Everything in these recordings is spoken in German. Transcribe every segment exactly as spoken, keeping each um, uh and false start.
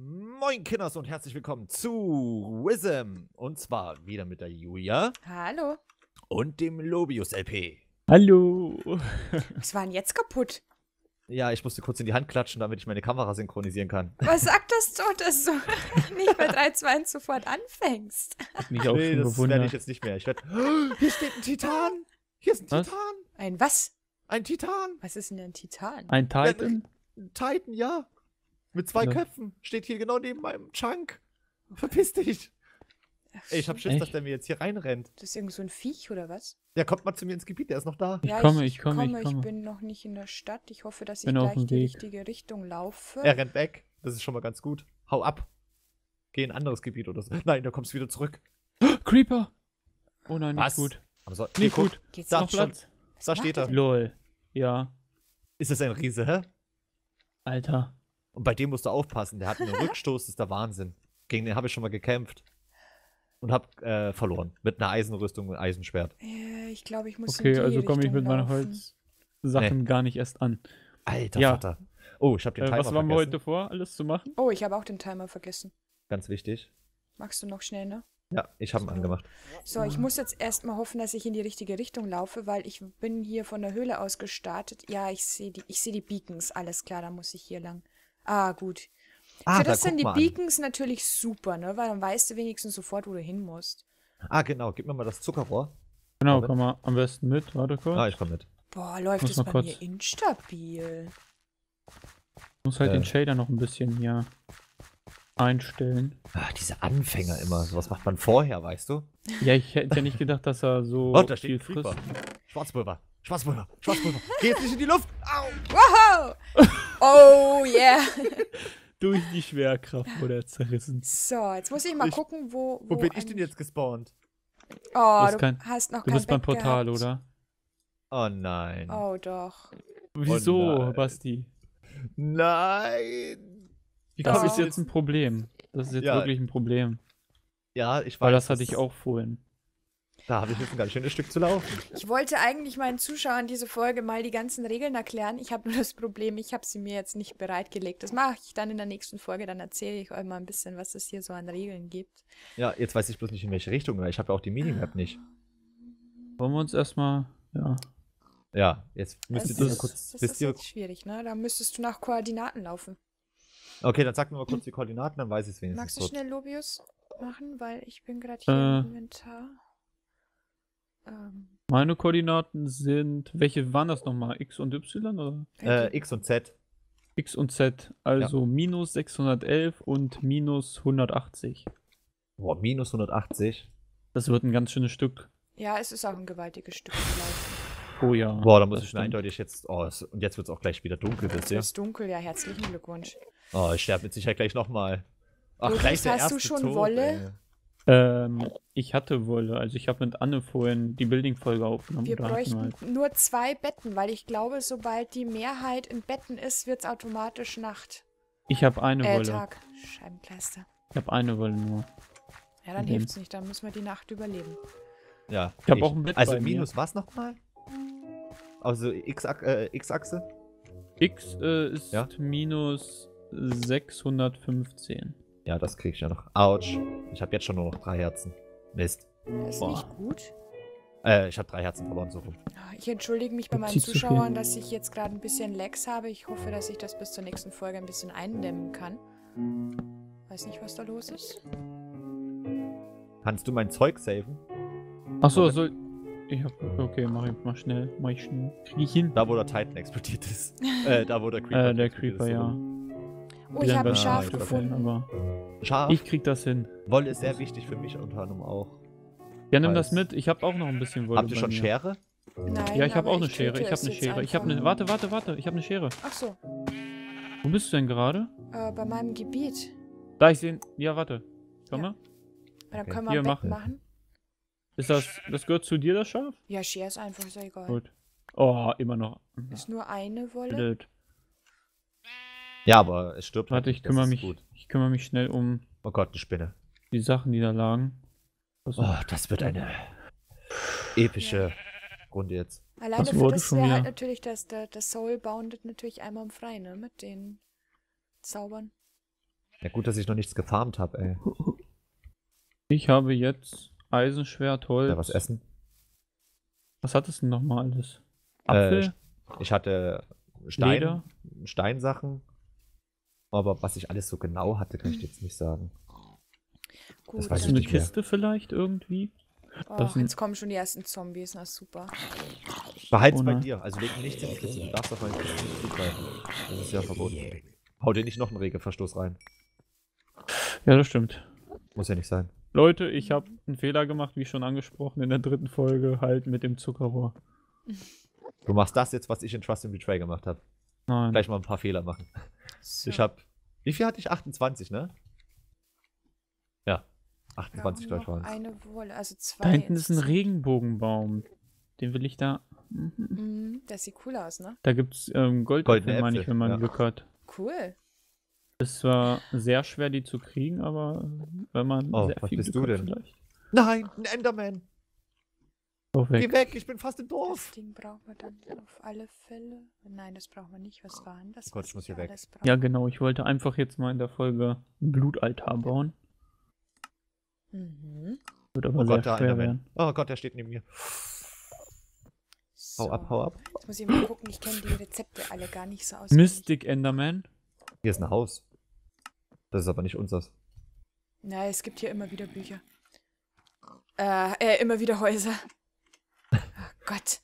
Moin Kinders und herzlich willkommen zu Wism. Und zwar wieder mit der Julia. Hallo. Und dem Lobius L P. Hallo. Was war denn jetzt kaputt? Ja, ich musste kurz in die Hand klatschen, damit ich meine Kamera synchronisieren kann. Was sagt das so, dass du nicht bei drei, zwei, eins sofort anfängst? Hat mich auch nee, schon das werde ich jetzt nicht mehr. Ich werde. Oh, hier steht ein Titan. Hier ist ein was? Titan. Ein was? Ein Titan. Was ist denn ein Titan? Ein Titan? Ja, ein Titan, ja. Mit zwei ja. Köpfen. Steht hier genau neben meinem Chunk. Verpiss dich. Ach, ey, ich hab Schiss, echt? Dass der mir jetzt hier reinrennt. Das ist irgend so ein Viech oder was? Der kommt mal zu mir ins Gebiet, der ist noch da. Ja, ich komme, ich komme, ich komme. Ich bin noch nicht in der Stadt. Ich hoffe, dass ich gleich in die richtige Richtung laufe. Er rennt weg. Das ist schon mal ganz gut. Hau ab. Geh in ein anderes Gebiet oder so. Nein, da kommst du wieder zurück. Creeper! Oh nein, was? Nicht gut. Aber so, nicht nee, gut. Geht's da noch Platz? Da steht er. Lol. Ja. Ist das ein Riese, hä? Alter. Und bei dem musst du aufpassen. Der hat einen Rückstoß, das ist der Wahnsinn. Gegen den habe ich schon mal gekämpft. Und hab äh, verloren. Mit einer Eisenrüstung und Eisenschwert. Äh, ich glaube, ich muss. Okay, in die also komme ich mit meinen Holzsachen nee. gar nicht erst an. Alter ja. Vater. Oh, ich hab den äh, Timer was vergessen. Was waren wir heute vor, alles zu machen? Oh, ich habe auch den Timer vergessen. Ganz wichtig. Magst du noch schnell, ne? Ja, ich habe ihn angemacht. So, ich muss jetzt erstmal hoffen, dass ich in die richtige Richtung laufe, weil ich bin hier von der Höhle aus gestartet. Ja, ich sehe die, ich sehe die Beacons. Alles klar, da muss ich hier lang. Ah, gut. Ah, Für das da, sind die Beacons an. natürlich super, ne? Weil dann weißt du wenigstens sofort, wo du hin musst. Ah, genau. Gib mir mal das Zuckerrohr. Genau, komm mal am besten mit. Warte kurz. Ah, ich komm mit. Boah, läuft das bei kurz. mir instabil. Ich muss halt äh. den Shader noch ein bisschen hier einstellen. Ach, diese Anfänger immer. Sowas macht man vorher, weißt du? Ja, ich hätte ja nicht gedacht, dass er so oh, da viel steht frisst. Schwarzpulver. Schwarzpulver. Schwarzpulver. Geh jetzt nicht in die Luft. Au. Wow. Oh, yeah. Durch die Schwerkraft wurde er zerrissen. So, jetzt muss ich mal ich, gucken, wo... Wo, wo bin ich denn jetzt gespawnt? Oh, du, du kein, hast noch kein Du bist beim Portal, gehabt. oder? Oh nein. Oh doch. Wieso, oh nein. Basti? Nein! Wie das ist jetzt ein Problem. Das ist jetzt ja. wirklich ein Problem. Ja, ich weiß. Weil das hatte ich auch vorhin. Da habe ich jetzt ein ganz schönes Stück zu laufen. Ich wollte eigentlich meinen Zuschauern diese Folge mal die ganzen Regeln erklären. Ich habe nur das Problem, ich habe sie mir jetzt nicht bereitgelegt. Das mache ich dann in der nächsten Folge, dann erzähle ich euch mal ein bisschen, was es hier so an Regeln gibt. Ja, jetzt weiß ich bloß nicht, in welche Richtung, weil ich habe ja auch die Minimap nicht. Wollen wir uns erstmal, ja. Ja, jetzt müsst das ihr ist, kurz... Das ist jetzt schwierig, ne? Da müsstest du nach Koordinaten laufen. Okay, dann sag mir mal kurz die Koordinaten, dann weiß ich es wenigstens. Magst du kurz. schnell Lobius machen, weil ich bin gerade hier äh. im Inventar. Meine Koordinaten sind, welche waren das nochmal? X und Y? Oder? Äh, X und Z. X und Z, also ja. minus sechshundertelf und minus hundertachtzig. Boah, minus hundertachtzig? Das wird ein ganz schönes Stück. Ja, es ist auch ein gewaltiges Stück. Vielleicht. Oh ja. Boah, da muss ich schon eindeutig jetzt, oh, es, und jetzt wird es auch gleich wieder dunkel, wisst ihr? Es ist dunkel, ja, herzlichen Glückwunsch. Oh, ich sterbe mit Sicherheit gleich nochmal. Ach, Logisch, gleich der erste Hast du schon Tod, Wolle? Ey. Ähm, ich hatte Wolle, also ich habe mit Anne vorhin die Building-Folge aufgenommen. Wir bräuchten halt. nur zwei Betten, weil ich glaube, sobald die Mehrheit in Betten ist, wird es automatisch Nacht. Ich habe eine äh, Wolle. Tag. Scheibenkleister. Ich habe eine Wolle nur. Ja, dann hilft es nicht, dann müssen wir die Nacht überleben. Ja. Ich habe auch ein Bett. Also bei minus mir. was nochmal? Also X-Achse? X, äh, X äh, ist ja? minus sechshundertfünfzehn. Ja, das krieg ich ja noch. Autsch. Ich habe jetzt schon nur noch drei Herzen. Mist. Das ist Boah. nicht gut. Äh, ich habe drei Herzen verloren, so rum. Ich entschuldige mich bei meinen Zuschauern, dass ich jetzt gerade ein bisschen Lags habe. Ich hoffe, dass ich das bis zur nächsten Folge ein bisschen eindämmen kann. Weiß nicht, was da los ist. Kannst du mein Zeug saven? Achso, also... Ich hab, okay, mach ich mal schnell. Mach ich schnell. Krieg ich hin? Da, wo der Titan explodiert ist. äh, da, wo der Creeper äh, der Creeper, ist, ja. Oh, ich habe ein Schaf gefunden. Aber Schaf? Ich krieg das hin. Wolle ist sehr wichtig für mich unter anderem auch. Ja, nimm das mit. Ich habe auch noch ein bisschen Wolle. Habt ihr schon Schere? Nein. Ja, ich habe auch eine Schere. Ich habe eine Schere. Ich habe eine. Warte, warte, warte. Ich habe eine Schere. Ach so. Wo bist du denn gerade? Äh, bei meinem Gebiet. Da, ich sehe. Ja, warte. Komm mal. Ja. Dann können wir mal machen. Ist das. Das gehört zu dir, das Schaf? Ja, Schere ist einfach, ist ja egal. Gut. Oh, immer noch. Ist nur eine Wolle. Blöd. Ja, aber es stirbt. Warte, ich kümmere mich, ich kümmere mich schnell um... Oh Gott, eine Spinne. Die Sachen, die da lagen. Was oh, das wird eine epische ja. Runde jetzt. Alleine das für das wäre halt natürlich, dass der, der Soul boundet natürlich einmal im Freien, ne? Mit den Zaubern. Ja, gut, dass ich noch nichts gefarmt habe, ey. Ich habe jetzt Eisenschwert, Holz. Ja, was essen? Was hattest du denn nochmal alles? Apfel? Äh, ich hatte Stein, Steinsachen. Aber was ich alles so genau hatte, kann ich jetzt nicht sagen. Gut, das weiß ich nicht mehr. Eine Kiste vielleicht irgendwie? Och, jetzt kommen schon die ersten Zombies, na super. Behalt's oh bei dir, also leg nichts in die Kiste, du darfst auf meine Kiste nicht zugreifen. Das ist ja verboten. Hau dir nicht noch einen Regelverstoß rein. Ja, das stimmt. Muss ja nicht sein. Leute, ich habe einen Fehler gemacht, wie schon angesprochen, in der dritten Folge, halt mit dem Zuckerrohr. Du machst das jetzt, was ich in Trust and Betray gemacht habe. Nein. Gleich mal ein paar Fehler machen. So. Ich habe, wie viel hatte ich? achtundzwanzig, ne? Ja. achtundzwanzig, glaube ich, waren es. Eine Wolle, also zwei. Da hinten ist ein Regenbogenbaum. Den will ich da... Mhm. Das sieht cool aus, ne? Da gibt es ähm, Goldäpfel, meine ich, wenn man ja. Glück hat. Cool. Es war sehr schwer, die zu kriegen, aber wenn man oh, sehr was viel bist Glück du denn? Hat vielleicht. Nein, ein Enderman! Oh, weg. Geh weg, ich bin fast im Dorf! Das Ding brauchen wir dann auf alle Fälle. Nein, das brauchen wir nicht. Was war denn das? Oh Gott, ich muss hier weg. Ja, genau, ich wollte einfach jetzt mal in der Folge einen Blutaltar bauen. Mhm. Wird aber oh sehr Gott, schwer der werden. Oh Gott, der steht neben mir. So. Hau ab, hau ab. Jetzt muss ich mal gucken, ich kenne die Rezepte alle gar nicht so aus. Mystic Enderman. Hier ist ein Haus. Das ist aber nicht unseres. Na, es gibt hier immer wieder Bücher. Äh, äh immer wieder Häuser. Oh Gott.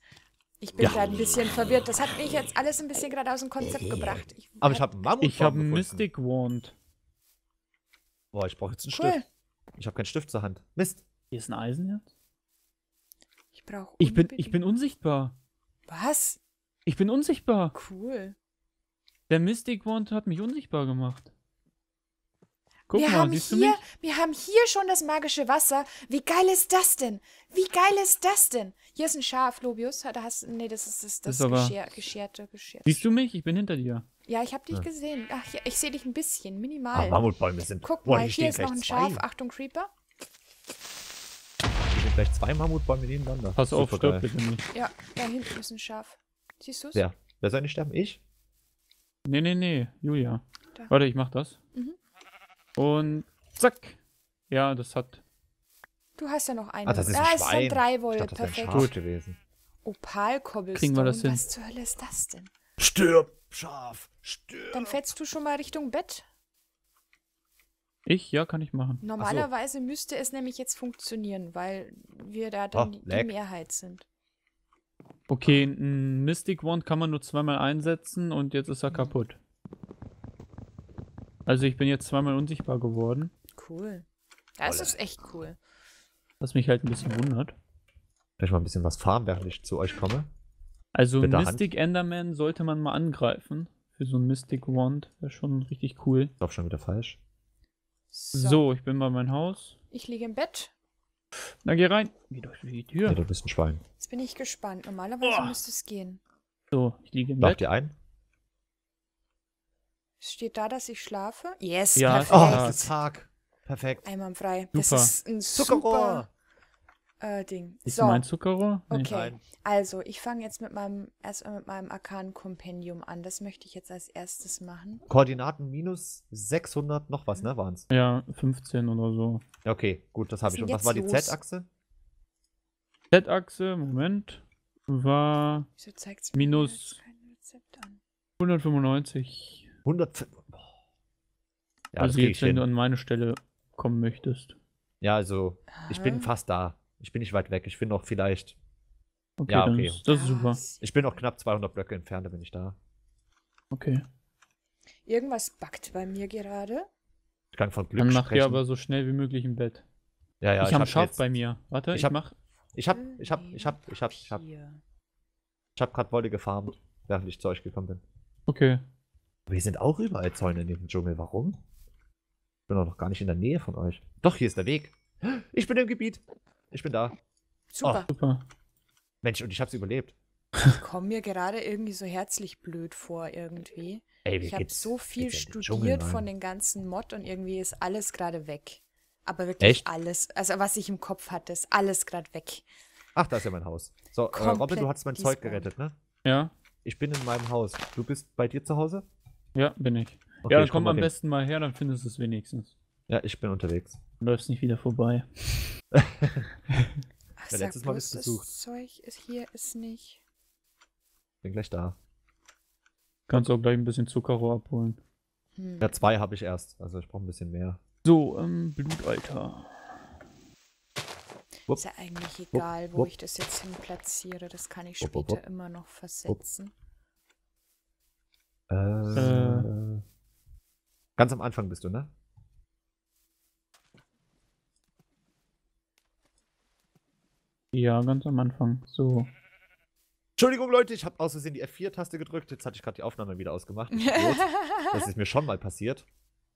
Ich bin ja. gerade ein bisschen verwirrt. Das hat mich jetzt alles ein bisschen gerade aus dem Konzept gebracht. Ich aber hab, ich habe einen Mammut. Ich habe einen Mystic Wand. Boah, ich brauche jetzt einen cool. Stift. Ich habe keinen Stift zur Hand. Mist. Hier ist ein Eisenherz. Ich brauche. Ich bin, ich bin unsichtbar. Was? Ich bin unsichtbar. Cool. Der Mystic Wand hat mich unsichtbar gemacht. Guck wir mal, haben siehst hier, du mich? Wir haben hier schon das magische Wasser. Wie geil ist das denn? Wie geil ist das denn? Hier ist ein Schaf, Lobius. Da hast, nee, das ist das, das, das Gescher, Gescherte. Geschirr. Siehst du mich? Ich bin hinter dir. Ja, ich habe dich ja. gesehen. Ach, ja, ich sehe dich ein bisschen, minimal. Ah, Mammutbäume sind... Guck boah, mal, hier ist noch ein Schaf. Zwei. Achtung, Creeper. Hier sind gleich zwei Mammutbäume nebeneinander. Pass auf, stirb bitte nicht. Ja, da hinten ist ein Schaf. Siehst du es? Ja. Wer soll nicht sterben? Ich? Nee, nee, nee. Julia. Da. Warte, ich mach das. Mhm. Und zack. Ja, das hat... Du hast ja noch einen. Ah, das ist ein ah, Schwein. Es sind drei Wolle. Dachte, das perfekt. Gut gewesen. Opal-Cobblestone. Kriegen wir das hin? Was zur Hölle ist das denn? Stirb, Schaf. Stirb. Dann fällst du schon mal Richtung Bett. Ich? Ja, kann ich machen. Normalerweise so. Müsste es nämlich jetzt funktionieren, weil wir da dann oh, die, die Mehrheit sind. Okay, ein Mystic Wand kann man nur zweimal einsetzen und jetzt ist er kaputt. Also ich bin jetzt zweimal unsichtbar geworden. Cool. Das Olle. Ist echt cool. Was mich halt ein bisschen wundert. Vielleicht mal ein bisschen was farmen, während ich zu euch komme. Also Bitte Mystic Hand. Enderman sollte man mal angreifen. Für so ein Mystic Wand wäre schon richtig cool. Ist auch schon wieder falsch. So. so, ich bin bei meinem Haus. Ich liege im Bett. Na, geh rein. Geh durch die Tür. Nee, du bist ein Schwein. Jetzt bin ich gespannt. Normalerweise oh. müsste es gehen. So, ich liege im Bett. Lauft ihr ein? Steht da, dass ich schlafe? Yes, ja, perfekt. Oh, das ist Tag. Perfekt. Einmal frei. Super. Das ist ein Zuckerrohr. Super, äh, Ding. Ist so. Mein Zuckerrohr? Nee. Okay, Nein. also ich fange jetzt mit meinem, erstmal mit meinem Arkan-Kompendium an. Das möchte ich jetzt als erstes machen. Koordinaten minus sechshundert noch was, ne, waren's? Ja, fünfzehn oder so. Okay, gut, das habe ich. Und was war die Z-Achse? Z-Achse, Moment, war Wieso zeigt's mir minus kein Rezept an? hundertfünfundneunzig. hundertfünf. Oh. Ja, also jetzt, wenn hin. Du an meine Stelle kommen möchtest. Ja, also, Aha. ich bin fast da. Ich bin nicht weit weg. Ich bin noch vielleicht... Okay, ja, okay. Ist, das ist super. Ich bin noch knapp zweihundert Blöcke entfernt, da bin ich da. Okay. Irgendwas backt bei mir gerade. Ich kann von Glück Dann mach sprechen. Dir aber so schnell wie möglich im Bett. Ja, ja, ich, ich habe hab Schaf jetzt. Bei mir. Warte, ich, ich hab, mach... Ich hab, ich hab, ich hab, ich hab, ich hab... Ich hab gerade Wolle gefarmt, während ich zu euch gekommen bin. Okay. Wir sind auch überall Zäune in dem Dschungel. Warum? Ich bin auch noch gar nicht in der Nähe von euch. Doch, hier ist der Weg. Ich bin im Gebiet. Ich bin da. Super. Oh. Super. Mensch, und ich hab's überlebt. Ich komme mir gerade irgendwie so herzlich blöd vor, irgendwie. Ey, ich habe so viel studiert Dschungel, von den ganzen Mod und irgendwie ist alles gerade weg. Aber wirklich Echt? Alles. Also was ich im Kopf hatte, ist alles gerade weg. Ach, da ist ja mein Haus. So, äh, Robin, du hast mein Zeug gerettet, ne? Ja. Ich bin in meinem Haus. Du bist bei dir zu Hause? Ja, bin ich. Okay, ja, dann komm am besten mal her, dann findest du es wenigstens. Ja, ich bin unterwegs. Du läufst nicht wieder vorbei. Ach, ja, letztes Mal bist du besucht. Das Zeug ist hier ist nicht. Bin gleich da. Kannst auch gleich ein bisschen Zuckerrohr abholen. Hm. Ja, zwei habe ich erst, also ich brauche ein bisschen mehr. So, ähm, Blutalter. Wupp. Ist ja eigentlich egal, Wupp. wo ich das jetzt hin platziere. Das kann ich später Wupp. Wupp. immer noch versetzen. Äh, äh. Ganz am Anfang bist du, ne? Ja, ganz am Anfang. So. Entschuldigung, Leute, ich habe aus Versehen die F vier Taste gedrückt. Jetzt hatte ich gerade die Aufnahme wieder ausgemacht. Das ist mir schon mal passiert.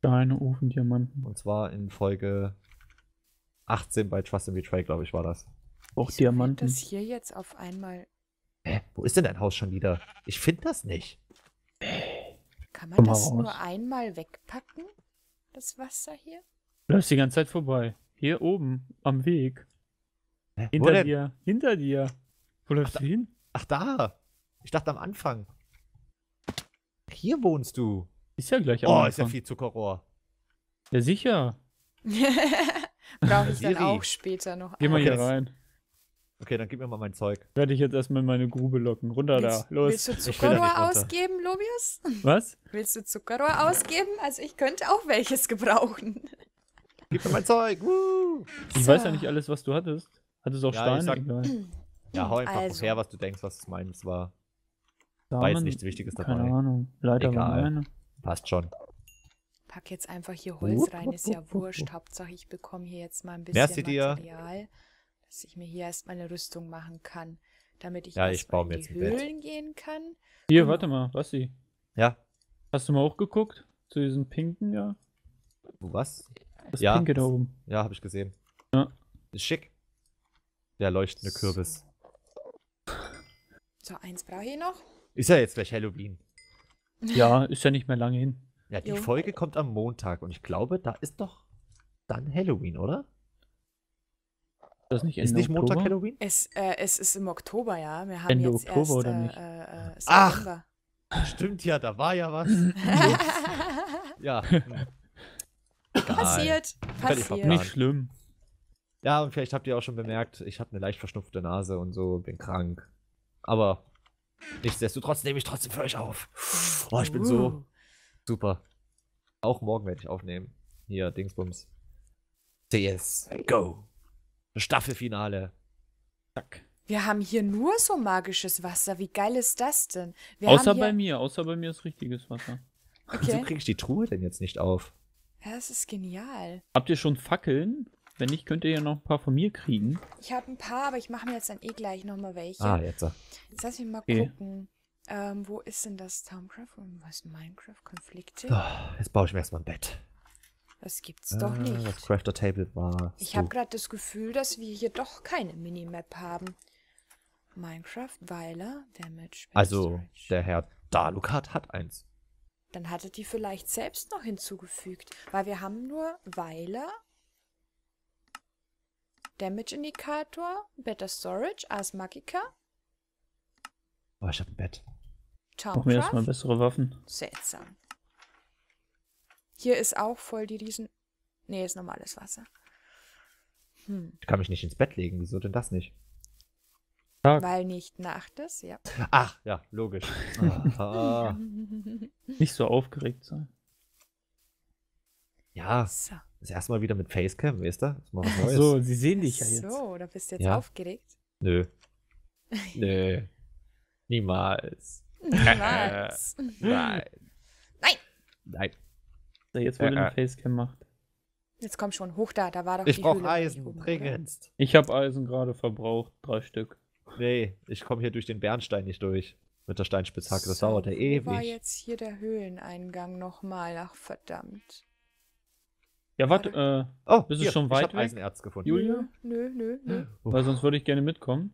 Deine Ofendiamanten. Und zwar in Folge achtzehn bei Trust and Betray, glaube ich, war das. Auch Diamanten. Das hier jetzt auf einmal. Hä? Wo ist denn dein Haus schon wieder? Ich finde das nicht. Kann man Komm das nur einmal wegpacken? Das Wasser hier? Du läufst die ganze Zeit vorbei. Hier oben, am Weg. Hä? Hinter dir, hinter dir. Wo läufst Ach, du hin? Ach da! Ich dachte am Anfang. Hier wohnst du. Ist ja gleich am oh, Anfang. Oh, ist ja viel Zuckerrohr. Ja, sicher. Brauche ich dann auch später noch. Geh mal okay. hier rein. Okay, dann gib mir mal mein Zeug. Werde ich jetzt erstmal in meine Grube locken. Runter willst, da, los. Willst du Zuckerrohr ausgeben, Lobius? Was? Willst du Zuckerrohr ausgeben? Also ich könnte auch welches gebrauchen. Gib mir mein Zeug. Woo. Ich so. weiß ja nicht alles, was du hattest. Hattest du auch ja, Steine? Sag, ja, hau einfach also. her, was du denkst, was meins war. Da war jetzt nichts Wichtiges dabei. Keine Ahnung. Leider war meine. Passt schon. Pack jetzt einfach hier Holz rein, ist ja wurscht. Hauptsache ich bekomme hier jetzt mal ein bisschen Merci Material, dir. dass ich mir hier erstmal eine Rüstung machen kann, damit ich, ja, ich baue mir in die jetzt Höhlen gehen kann. Hier, genau. warte mal, Basti. Ja? Hast du mal auch geguckt? Zu diesen Pinken, ja? Was? Das ja. Pinke da oben. Ja, habe ich gesehen. Ja. Ist schick. Der leuchtende so. Kürbis. So, eins brauche ich noch. Ist ja jetzt gleich Halloween. Ja, ist ja nicht mehr lange hin. Ja, die jo. Folge kommt am Montag und ich glaube, da ist doch dann Halloween, oder? Das nicht ist nicht Oktober? Montag Halloween? Es, äh, es ist im Oktober, ja. Wir haben Ende jetzt Oktober erst, oder äh, nicht? Äh, Ach, stimmt ja, da war ja was. ja. Passiert, passiert. Nicht schlimm. Ja, und vielleicht habt ihr auch schon bemerkt, ich habe eine leicht verschnupfte Nase und so, bin krank. Aber nichtsdestotrotz nehme ich trotzdem für euch auf. Oh, ich bin uh. so... Super. Auch morgen werde ich aufnehmen. Hier, Dingsbums. C S. Go. Staffelfinale. Zack. Wir haben hier nur so magisches Wasser. Wie geil ist das denn? Wir außer haben bei mir. Außer bei mir ist richtiges Wasser. Okay. Wieso kriege ich die Truhe denn jetzt nicht auf? Ja, das ist genial. Habt ihr schon Fackeln? Wenn nicht, könnt ihr ja noch ein paar von mir kriegen. Ich habe ein paar, aber ich mache mir jetzt dann eh gleich nochmal welche. Ah, jetzt. Jetzt lass mich mal okay. gucken. Ähm, wo ist denn das Towncraft? Was ist Minecraft? Konflikte? Oh, jetzt baue ich mir erstmal ein Bett. Das gibt's doch äh, nicht. Das Crafter Table war. Ich habe gerade das Gefühl, dass wir hier doch keine Minimap haben. Minecraft, Weiler, Damage. Also, Storage. Der Herr Dalucard hat eins. Dann hat er die vielleicht selbst noch hinzugefügt. Weil wir haben nur Weiler, Damage Indikator, Better Storage, Asmagica. Oh, ich habe ein Bett. Brauchen wir erstmal bessere Waffen. Seltsam. Hier ist auch voll die Riesen... Nee, ist normales Wasser. Hm. Ich kann mich nicht ins Bett legen. Wieso denn das nicht? Tag. Weil nicht Nacht ist, ja. Ach, ja, logisch. Nicht so aufgeregt sein. Ja, so. Das erste Mal wieder mit Facecam, weißt du? Das mal was Neues. So, sie sehen dich ja jetzt. So, da bist du jetzt ja. aufgeregt? Nö. Nö. Niemals. Niemals. Nein. Nein. Nein. So, jetzt wurde äh, eine Facecam gemacht. Jetzt komm schon, hoch da, da war doch ich die Ich brauche Eisen, dringendst. Ich habe Eisen gerade verbraucht, drei Stück. Nee, ich komme hier durch den Bernstein nicht durch. Mit der Steinspitzhacke, das so, dauert ja ewig. Wo war jetzt hier der Höhleneingang nochmal? Ach, verdammt. Ja, warte, äh, oh, bist hier, du schon ich weit hab weg? Eisenerz gefunden. Julia? Nö, nö, nö. Oh. Weil sonst würde ich gerne mitkommen.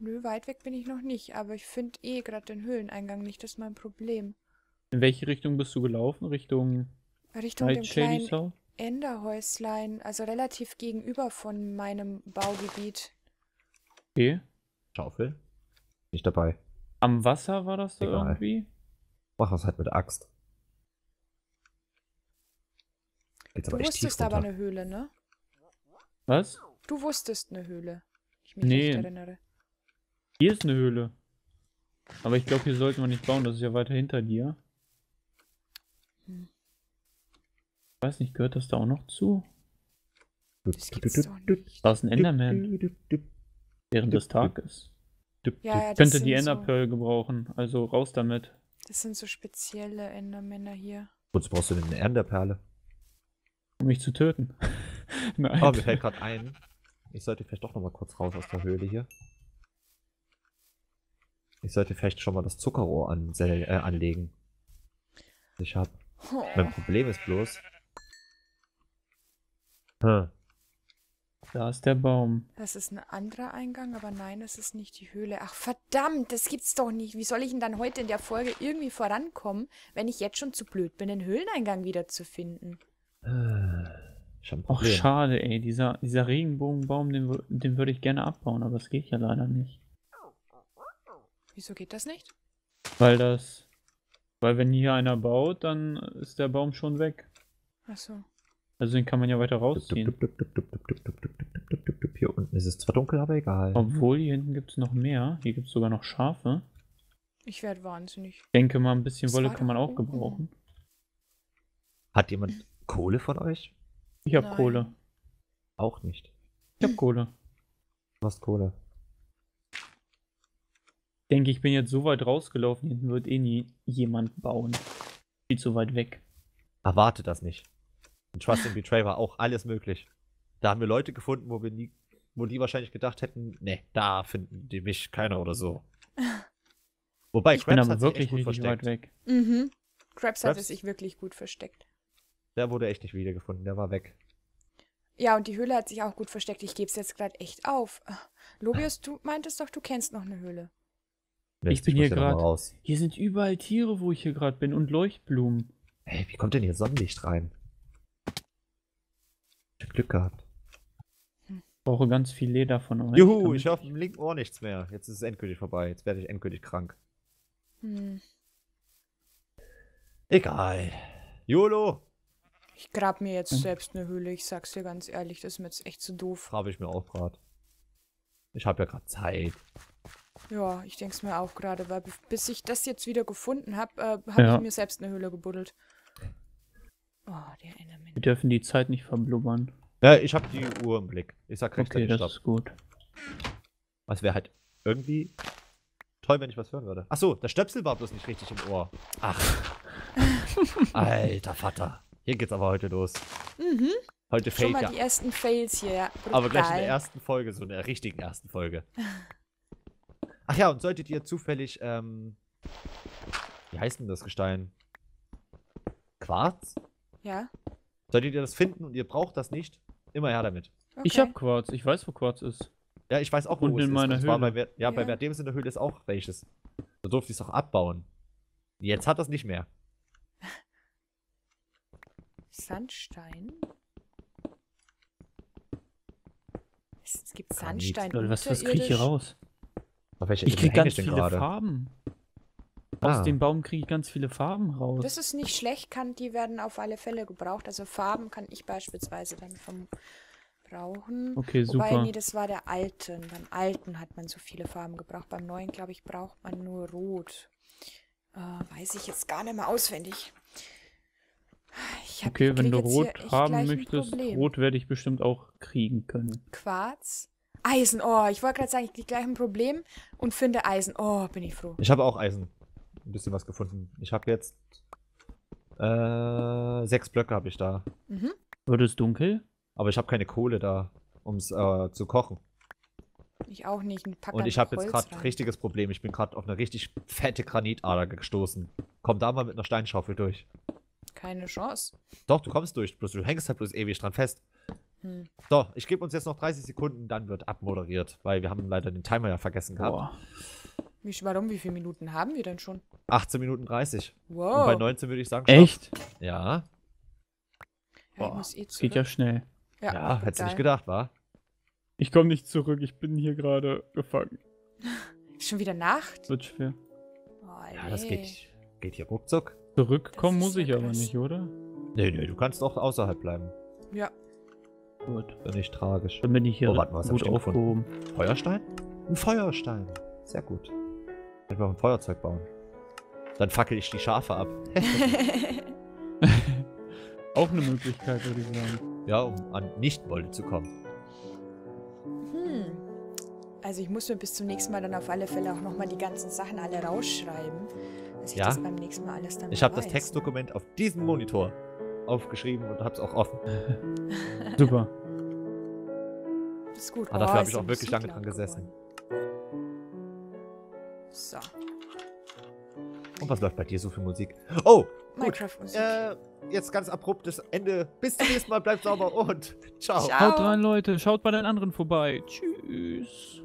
Nö, weit weg bin ich noch nicht, aber ich finde eh gerade den Höhleneingang nicht, das ist mein Problem. In welche Richtung bist du gelaufen? Richtung... Richtung dem kleinen Enderhäuslein, also relativ gegenüber von meinem Baugebiet. Okay. Schaufel? Nicht dabei. Am Wasser war das da Egal. irgendwie? Mach das halt mit Axt. Geht's aber du echt wusstest tief aber eine Höhle, ne? Was? Du wusstest eine Höhle. Ich mich nee. Nicht erinnere. Hier ist eine Höhle. Aber ich glaube, hier sollten wir nicht bauen. Das ist ja weiter hinter dir. Hm. Ich weiß nicht, gehört das da auch noch zu? Das gibt's doch nicht. Da ist ein Enderman. Während des Tages. Ja, ja, könnte die Enderpearl so gebrauchen. Also raus damit. Das sind so spezielle Endermänner hier. Wozu brauchst du denn eine Enderperle? Um mich zu töten. Nein. Oh, mir fällt gerade ein. Ich sollte vielleicht doch nochmal kurz raus aus der Höhle hier. Ich sollte vielleicht schon mal das Zuckerrohr an, äh, anlegen. Ich hab. Oh. Mein Problem ist bloß. Hm. Da ist der Baum. Das ist ein anderer Eingang, aber nein, es ist nicht die Höhle. Ach verdammt, das gibt's doch nicht. Wie soll ich denn dann heute in der Folge irgendwie vorankommen, wenn ich jetzt schon zu blöd bin, den Höhleneingang wieder zu finden? Ach schade, ey. Dieser, dieser Regenbogenbaum, den, den würde ich gerne abbauen, aber es geht ja leider nicht. Wieso geht das nicht? Weil das... Weil wenn hier einer baut, dann ist der Baum schon weg. Ach so. Also den kann man ja weiter rausziehen. Hier unten ist es zwar dunkel, aber egal. Obwohl, hier hinten gibt es noch mehr. Hier gibt es sogar noch Schafe. Ich werde wahnsinnig. Ich denke mal, ein bisschen Wolle kann man auch gebrauchen. Hat jemand Kohle von euch? Ich habe Kohle. Auch nicht. Ich habe Kohle. Du hast Kohle. Ich denke, ich bin jetzt so weit rausgelaufen, hinten wird eh nie jemand bauen. Viel zu weit weg. Erwarte das nicht. In Trust and Betray war auch alles möglich. Da haben wir Leute gefunden, wo wir nie, wo die wahrscheinlich gedacht hätten, ne, da finden die mich keiner oder so. Wobei, ich Krabs hat sich echt gut versteckt. Weg. Mhm. Krabs, Krabs hatte sich wirklich gut versteckt. Der wurde echt nicht wiedergefunden, der war weg. Ja, und die Höhle hat sich auch gut versteckt. Ich gebe es jetzt gerade echt auf. Lobius, du meintest doch, du kennst noch eine Höhle. Ich bin hier gerade. Hier sind überall Tiere, wo ich hier gerade bin, und Leuchtblumen. Hey, wie kommt denn hier Sonnenlicht rein? Glück gehabt. Ich brauche ganz viel Leder von euch. Juhu, ich hoffe im linken Ohr nichts mehr. Jetzt ist es endgültig vorbei. Jetzt werde ich endgültig krank. Hm. Egal. YOLO! Ich grab mir jetzt hm. selbst eine Höhle. Ich sag's dir ganz ehrlich, das ist mir jetzt echt zu doof. Habe ich mir auch gerade. Ich habe ja gerade Zeit. Ja, ich denk's mir auch gerade, weil bis ich das jetzt wieder gefunden habe, äh, habe ja. ich mir selbst eine Höhle gebuddelt. Oh, der Enderman. Wir dürfen die Zeit nicht verblubbern. Ja, ich habe die Uhr im Blick. Ich sag recht, okay, das Stopp. Ist gut. Was wäre halt irgendwie toll, wenn ich was hören würde. Achso, der Stöpsel war bloß nicht richtig im Ohr. Ach. Alter Vater. Hier geht's aber heute los. Mhm. Heute fällt ja. Schon mal die ersten Fails hier, ja. Brutal. Aber gleich in der ersten Folge, so in der richtigen ersten Folge. Ach ja, und solltet ihr zufällig, ähm... wie heißt denn das Gestein? Quarz? Ja. Solltet ihr das finden und ihr braucht das nicht, immer her damit. Okay. Ich hab Quarz, ich weiß, wo Quarz ist. Ja, ich weiß auch, wo und es in ist. Meiner Höhle. Bei, ja, ja, bei Verdemis in der Höhle ist auch welches. Da durfte ich es auch abbauen. Jetzt hat das nicht mehr. Sandstein? Es gibt Sandstein. Leute, was, was krieg ich hier raus? Ich krieg ganz viele gerade? Farben. Aus ah. dem Baum kriege ich ganz viele Farben raus. Das ist nicht schlecht, kann, die werden auf alle Fälle gebraucht. Also Farben kann ich beispielsweise dann vom brauchen. Okay, super. Wobei, nee, das war der Alten. Beim Alten hat man so viele Farben gebraucht. Beim Neuen, glaube ich, braucht man nur Rot. Äh, weiß ich jetzt gar nicht mehr auswendig. Ich hab, okay, wenn du Rot haben möchtest, Rot werde ich bestimmt auch kriegen können. Quarz? Eisen, oh, ich wollte gerade sagen, ich kriege gleich ein Problem und finde Eisen. Oh, bin ich froh. Ich habe auch Eisen. Ein bisschen was gefunden. Ich habe jetzt äh, sechs Blöcke habe ich da. Mhm. Wird es dunkel? Aber ich habe keine Kohle da, um es äh, zu kochen. Ich auch nicht. Ein Packer und ich habe jetzt gerade ein richtiges Problem. Ich bin gerade auf eine richtig fette Granitader gestoßen. Komm da mal mit einer Steinschaufel durch. Keine Chance. Doch, du kommst durch. Bloß du hängst halt bloß ewig dran fest. Hm. So, ich gebe uns jetzt noch dreißig Sekunden, dann wird abmoderiert, weil wir haben leider den Timer ja vergessen gehabt. Boah. Wie, warum? Wie viele Minuten haben wir denn schon? achtzehn Minuten dreißig. Wow. Und bei neunzehn würde ich sagen, stopp. Echt? Ja. Ja, ich muss eh zurück. Geht ja schnell. Ja, ja, hättest du nicht gedacht, wa? Ich komme nicht zurück, ich bin hier gerade gefangen. Schon wieder Nacht? Wird schwer. Oh, ja, das geht, geht hier ruckzuck. Zurückkommen muss ich aber nicht, oder? Nee, nee, du kannst auch außerhalb bleiben. Ja. Gut. Bin nicht tragisch. Dann bin ich hier oh, warte, was gut aufgehoben. Feuerstein? Ein Feuerstein. Sehr gut. Ich will auch ein Feuerzeug bauen. Dann fackel ich die Schafe ab. Auch eine Möglichkeit, würde ich sagen. Ja, um an Nichtwolle zu kommen. Hm. Also ich muss mir bis zum nächsten Mal dann auf alle Fälle auch nochmal die ganzen Sachen alle rausschreiben. Dass ich ja? das beim nächsten Mal alles dann Ich habe das Textdokument auf diesem Monitor aufgeschrieben und habe es auch offen. Super. Das ist gut. Aber oh, dafür habe ich auch wirklich lange dran gesessen. Geworden. So. Und was läuft bei dir so für Musik? Oh! Minecraft-Musik. Äh, jetzt ganz abruptes Ende. Bis zum nächsten Mal. Bleibt sauber und ciao. Ciao. Haut rein, Leute. Schaut bei den anderen vorbei. Tschüss.